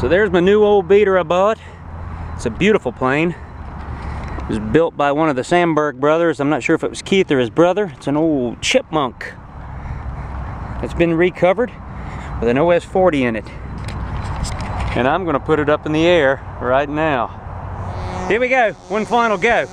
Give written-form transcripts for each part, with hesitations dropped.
So there's my new old beater I bought. It's a beautiful plane. It was built by one of the Sandberg brothers. I'm not sure if it was Keith or his brother. It's an old Chipmunk that's been recovered with an OS40 in it. And I'm gonna put it up in the air right now. Here we go, one final go.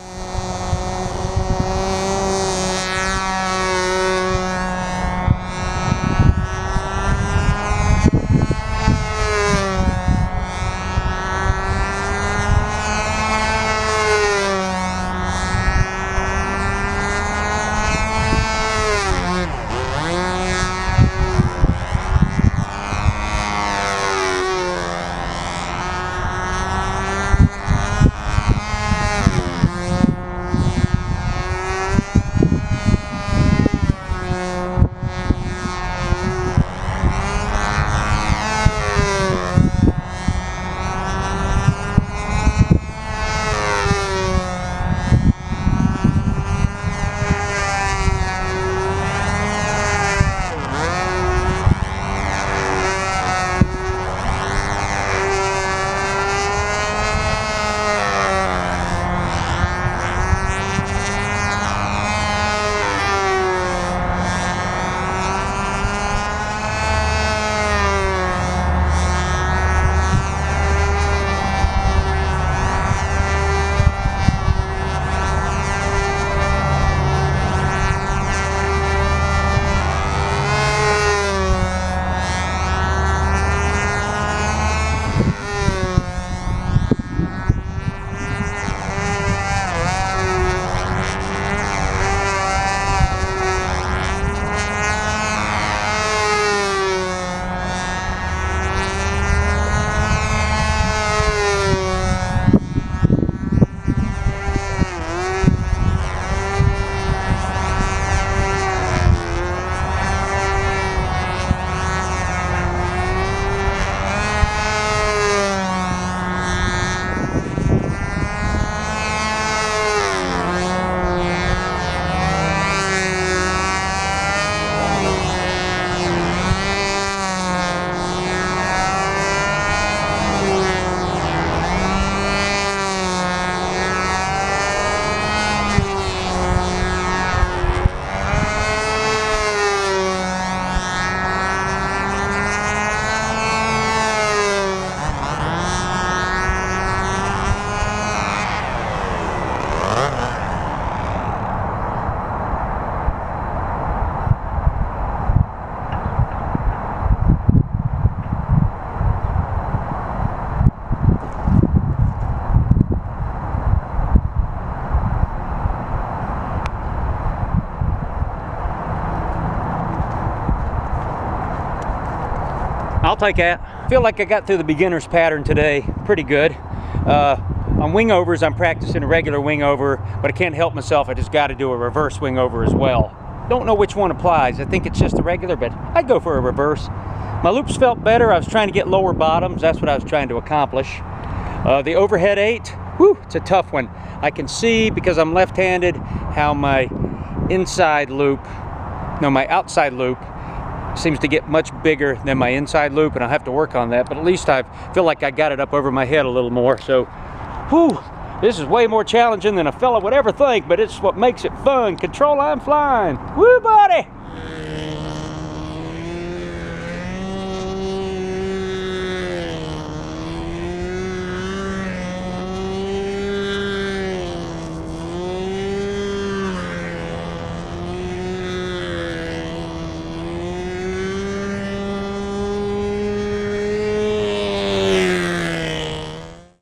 I'll take that. I feel like I got through the beginner's pattern today pretty good. On wing overs, I'm practicing a regular wing over, but I can't help myself. I just got to do a reverse wing over as well. Don't know which one applies. I think it's just a regular, but I'd go for a reverse. My loops felt better. I was trying to get lower bottoms. That's what I was trying to accomplish. The overhead 8, whew, it's a tough one. I can see, because I'm left-handed, how my outside loop seems to get much bigger than my inside loop, and I'll have to work on that, but at least I feel like I got it up over my head a little more. So, whew, this is way more challenging than a fella would ever think, but it's what makes it fun. Control line flying. Woo, buddy!